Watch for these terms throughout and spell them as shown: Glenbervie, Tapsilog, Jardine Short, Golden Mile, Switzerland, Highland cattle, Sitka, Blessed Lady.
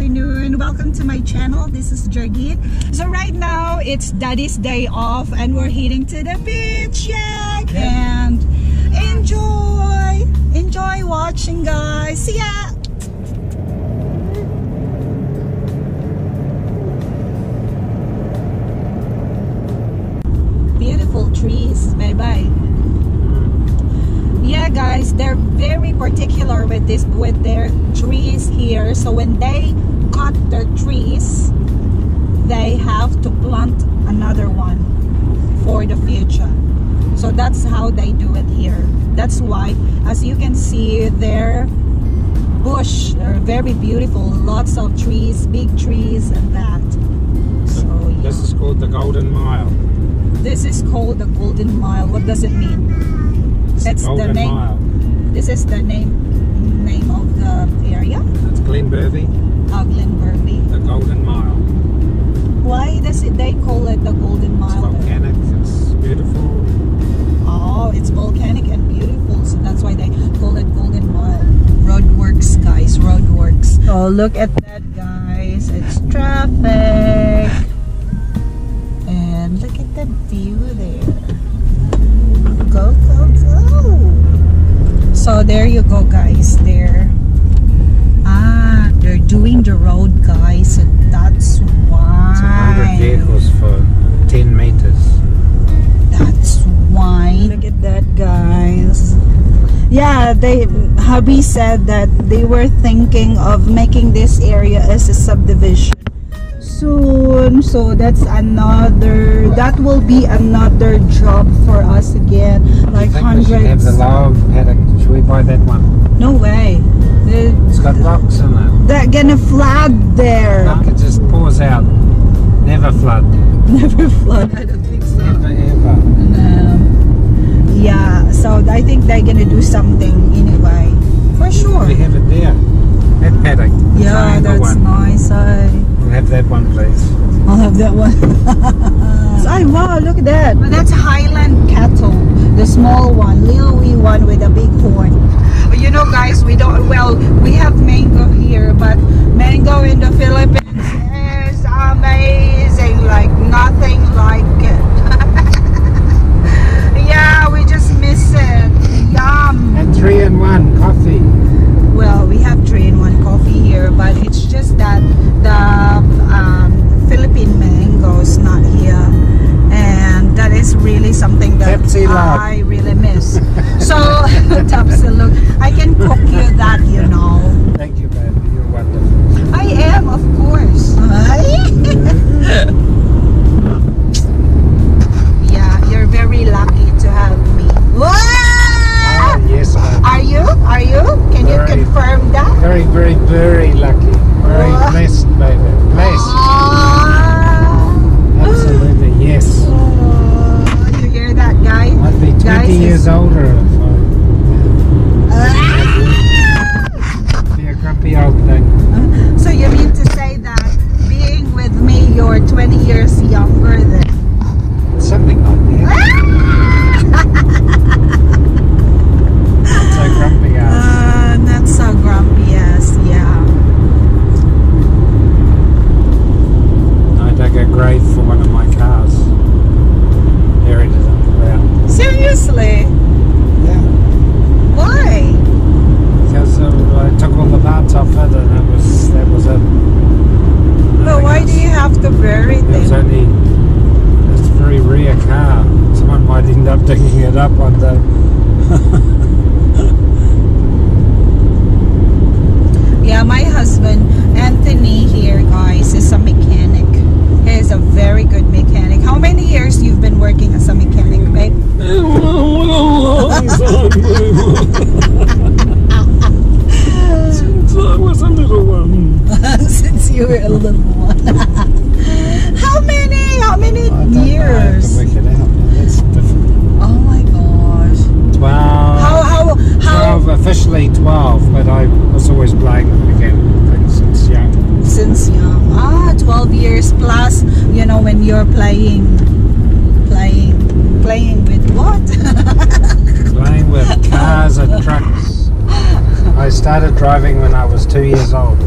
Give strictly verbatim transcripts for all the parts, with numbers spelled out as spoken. afternoon. Welcome to my channel. This is Jardine. So right now it's Daddy's day off and we're heading to the beach. Yeah, and enjoy enjoy watching, guys. See ya. Beautiful trees. Bye bye. Yeah, guys, they're very particular with this, with their trees here. So when they cut their trees, they have to plant another one for the future. So that's how they do it here. That's why, as you can see, their bush are very beautiful. Lots of trees, big trees, and that. So yeah. This is called the Golden Mile. This is called the Golden Mile. What does it mean? That's the name. Mile. This is the name name of the area. It's Glenbervie. Oh, Glenbervie. The Golden Mile. Why does it they call it the Golden Mile? It's volcanic. There? It's beautiful. Oh, it's volcanic and beautiful, so that's why they call it Golden Mile. Roadworks, guys. Roadworks. Oh, look at that, guys! It's traffic. And look at the view there. Go, go, go. So there you go, guys. There. Ah, they're doing the road, guys. And that's why. It's one hundred vehicles for ten meters. That's why. Look at that, guys. Yeah, they, hubby said that they were thinking of making this area as a subdivision soon, so that's another, that will be another job for us again, like hundreds. We have the log paddock. Should we buy that one? No way. They, it's got rocks in it. They're gonna flood there. Look, it just pours out. Never flood. Never flood. I don't think so. Never ever. Um, yeah, so I think they're gonna do something anyway. For sure. We have it there. That paddock. Yeah, that's one. Nice. I have that one, please. I'll have that one. Oh, wow, look at that. Well, that's Highland cattle, the small one, little wee one with a big horn. You know, guys, we don't, well, we have mango here, but mango in the Philippines is amazing, like nothing like it. Yeah, we just miss it. Yum. And three in one coffee. Well, we have three in one coffee here, but it's just that the um, Philippine mango is not here, and that is really something that Tapsilog. I really miss. So, Tapsilog, I can cook you that, you know. Thank you, baby. You're wonderful. I am, of course. Yeah, you're very lucky to have me. Oh, yes, ma'am. Are you? Are you? Can very, you confirm that? Very, very, very lucky. Very oh. blessed, baby. Blessed. Oh. Absolutely, yes. Oh, you hear that, guy? I'd be twenty guys years older if I would be a grumpy old thing. So you mean to say that being with me, you're twenty years younger than? It's something like that. Grumpy ass. Uh, not so grumpy ass, yeah. I dug a grave for one of my cars. Buried it on the ground. Seriously? Yeah. Why? Because uh, I took all the parts off it and it was, that was it. But why do you have to bury it? It was only, it's a very rare car. Someone might end up digging it up one day. Yeah, my husband Anthony here, guys, is a mechanic. He is a very good mechanic. How many years you've been working as a mechanic, babe? Since I was a little one. Since you were a little one. How many? How many I don't years? Know. I can work it out. That's different. Oh my gosh. Twelve. How how how? twelve, officially twelve, but I was always playing. Since young, ah, twelve years plus. You know, when you're playing, playing, playing with what? Playing with cars and trucks. I started driving when I was two years old.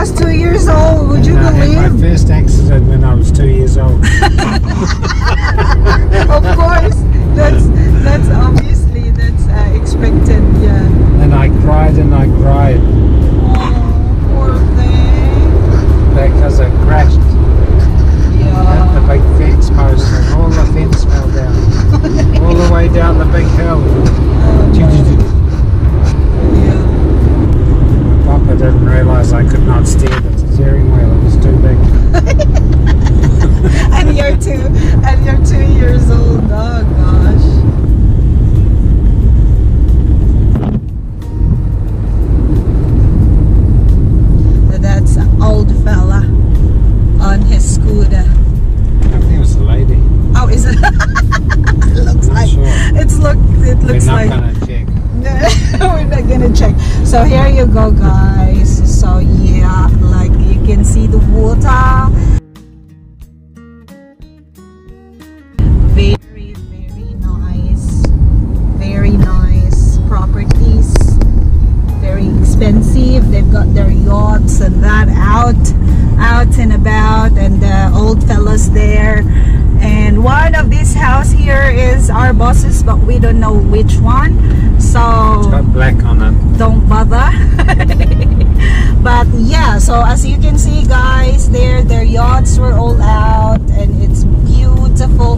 was two years old, would and you I believe? I had my first accident when I was two years old. Of course, that's, that's obviously, that's uh, expected, yeah. And I cried and I cried. Oh, poor thing. Because I crashed. Yeah. The big fence post and all the fence fell down. All the way down the big hill. Oh, I didn't realise I could not steer the steering wheel, it was too big. And you're two and you're two years old, oh gosh. So that's an old fella on his scooter. I think it was a lady. Oh, is it? It looks I'm like sure. it's look it looks We're not like gonna check. We're not gonna check. So here you go, guys. So yeah, like you can see the water. Very, very nice. Very nice properties. Very expensive. They've got their yachts and that out, out and about, and the old fellas there. And one of this house here is our boss's, but we don't know which one, so it's got black on it, don't bother. But yeah, so as you can see, guys, there their yachts were all out, and it's beautiful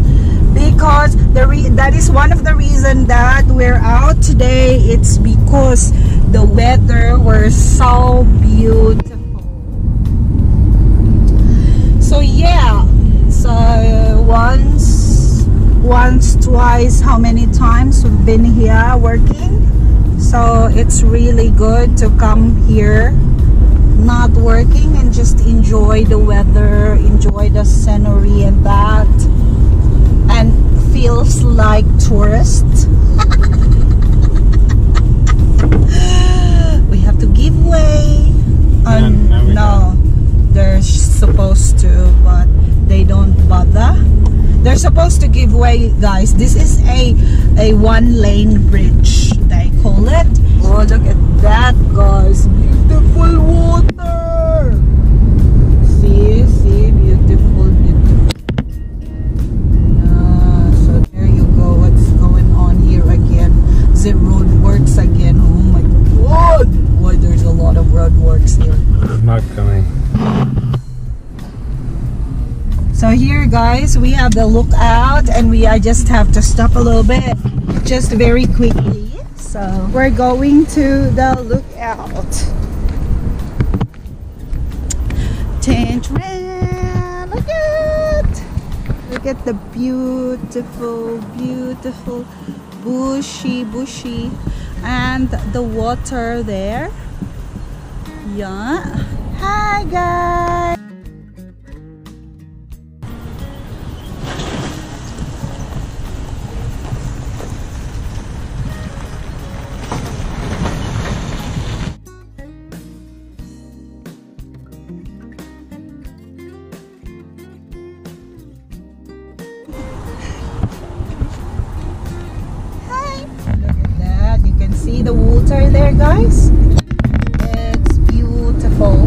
because the re that is one of the reason that we're out today. It's because the weather was so beautiful. So yeah. So once, once, twice, how many times we've been here working. So it's really good to come here, not working, and just enjoy the weather, enjoy the scenery and that. And feels like tourists. We have to give way. Um, no, no, no, they're supposed to, but they don't bother. They're supposed to give way, guys. This is a a one-lane bridge, they call it. Oh, look at that, guys. Beautiful water. See, see, beautiful, beautiful. Yeah, so there you go. What's going on here again? The road works again. Oh my god. Boy, there's a lot of road works here. Not coming. So here, guys, we have the lookout, and we I just have to stop a little bit, just very quickly. So we're going to the lookout. Tantran, look at, look at the beautiful, beautiful, bushy, bushy, and the water there. Yeah. Hi, guys. The water there, guys, it's beautiful.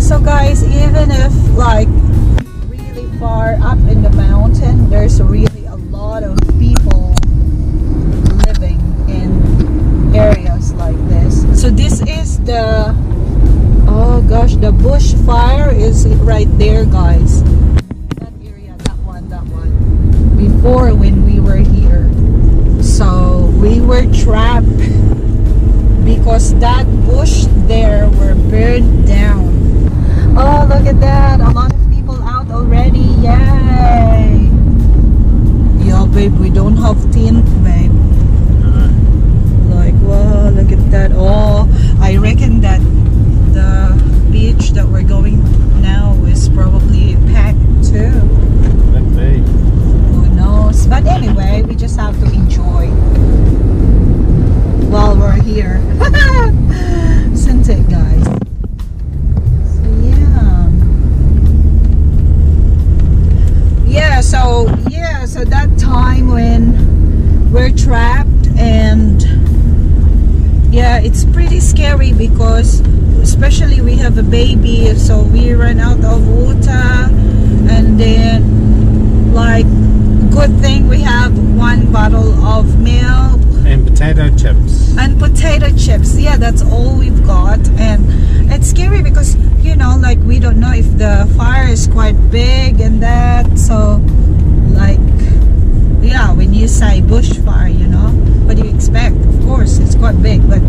So guys, even if like really far up in the mountain, there's really a lot of people living in areas like this. So this is the, oh gosh, the bushfire is right there, guys. That area, that one, that one before when we were here. So we were trapped because that bush there were burned down. Oh, look at that, a lot of people out already. Yay. Yeah, babe, we don't have tent, babe. Like, wow, look at that. Oh, I reckon that the beach that we're going now is probably packed too. Could be. But anyway, we just have to enjoy while we're here. Isn't it, guys? So yeah, yeah. So yeah. So that time when we yeah, it's pretty scary because especially we have a baby, so we ran out of water. And then, like, good thing we have one bottle of milk and potato chips and potato chips yeah, that's all we've got. And it's scary because, you know, like, we don't know if the fire is quite big and that, so like, yeah, when you say bushfire, you know, what do you expect? Of course, it's quite big, but,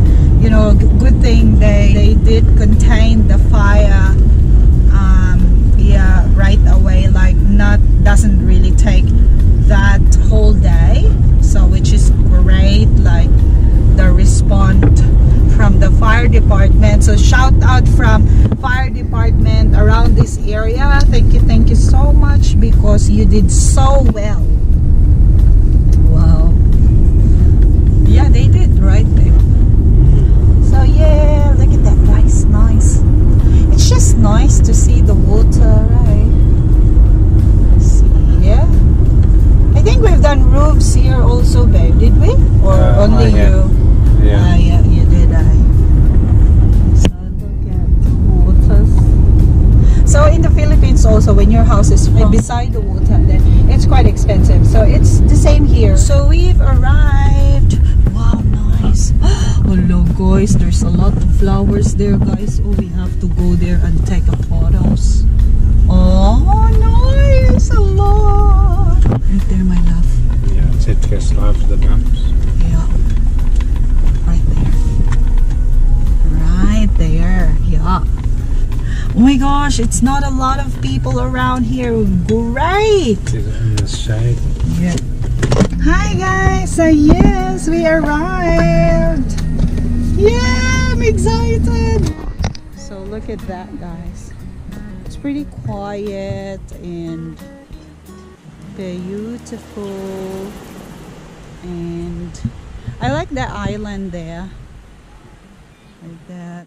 you know, good thing they, they did contain the fire, um, yeah, right away. Like, not, doesn't really take that whole day, so which is great, like, the response from the fire department. So shout out from fire department around this area. Thank you, thank you so much, because you did so well. Wow. Yeah, they did, right? So yeah, look at that, nice, nice. It's just nice to see the water, right? See, yeah. I think we've done roofs here also, babe, did we? Or uh, only you? Yeah. Uh, yeah, you did, I. So look at the waters. So in the Philippines also, when your house is from beside the water, then it's quite expensive. So it's the same here. So we've arrived. Wow, nice. Oh, look, guys, there's a lot of flowers there, guys. Oh, we have to go there and take a photos. Oh, nice, a lot. Right there, my love. Yeah, Sitka loves the dumps. Yeah, right there. Right there, yeah. Oh my gosh, it's not a lot of people around here. Great! It's in the shade. Yeah. Hi guys, so yes, we arrived. Yeah, I'm excited. So look at that, guys. It's pretty quiet and beautiful, and I like the island there, like that.